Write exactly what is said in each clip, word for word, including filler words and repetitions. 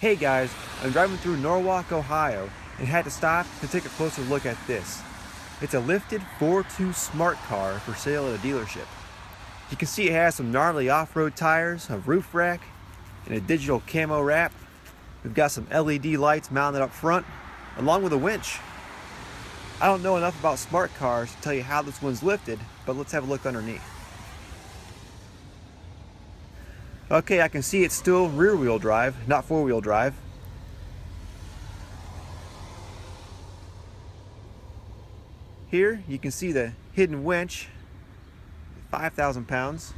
Hey guys, I'm driving through Norwalk, Ohio, and had to stop to take a closer look at this. It's a lifted four two smart car for sale at a dealership. You can see it has some gnarly off-road tires, a roof rack, and a digital camo wrap. We've got some L E D lights mounted up front, along with a winch. I don't know enough about smart cars to tell you how this one's lifted, but let's have a look underneath. Okay, I can see it's still rear-wheel drive, not four-wheel drive. Here you can see the hidden winch, five thousand pounds.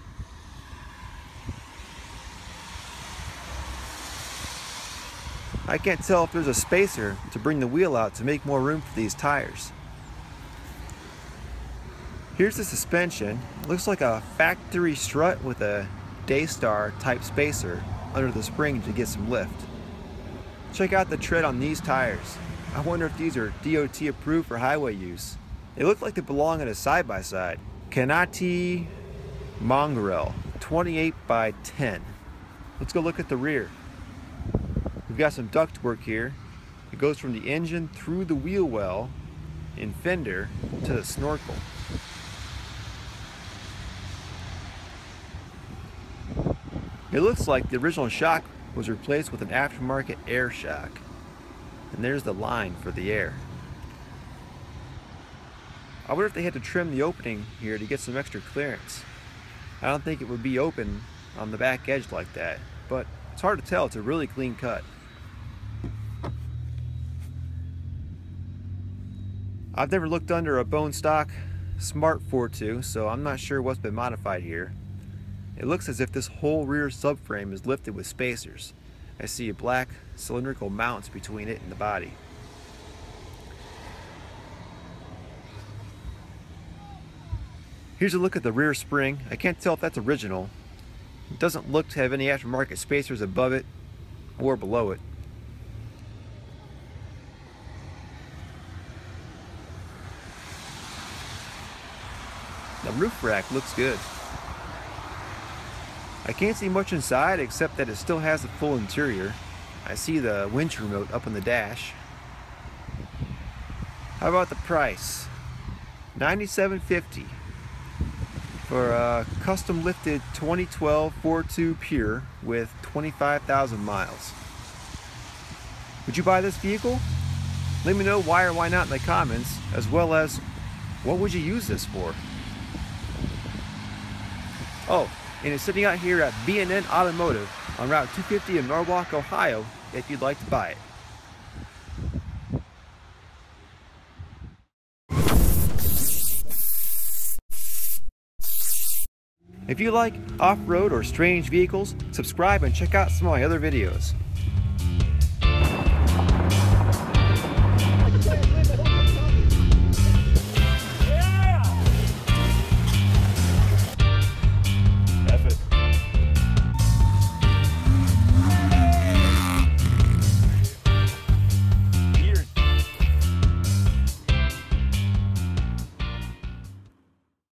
I can't tell if there's a spacer to bring the wheel out to make more room for these tires. Here's the suspension. It looks like a factory strut with a Daystar type spacer under the spring to get some lift. Check out the tread on these tires. I wonder if these are D O T approved for highway use. They look like they belong in a side-by-side. Kanati Mongrel, twenty-eight by ten. Let's go look at the rear. We've got some duct work here. It goes from the engine through the wheel well and fender to the snorkel. It looks like the original shock was replaced with an aftermarket air shock. And there's the line for the air. I wonder if they had to trim the opening here to get some extra clearance. I don't think it would be open on the back edge like that, but it's hard to tell. It's a really clean cut. I've never looked under a bone stock Smart ForTwo, so I'm not sure what's been modified here. It looks as if this whole rear subframe is lifted with spacers. I see black cylindrical mounts between it and the body. Here's a look at the rear spring. I can't tell if that's original. It doesn't look to have any aftermarket spacers above it or below it. The roof rack looks good. I can't see much inside except that it still has the full interior. I see the winch remote up on the dash. How about the price? ninety-seven fifty for a custom lifted twenty twelve ForTwo Pure with twenty-five thousand miles. Would you buy this vehicle? Let me know why or why not in the comments, as well as what would you use this for? Oh. And it's sitting out here at B and N Automotive on Route two fifty in Norwalk, Ohio, if you'd like to buy it. If you like off-road or strange vehicles, subscribe and check out some of my other videos.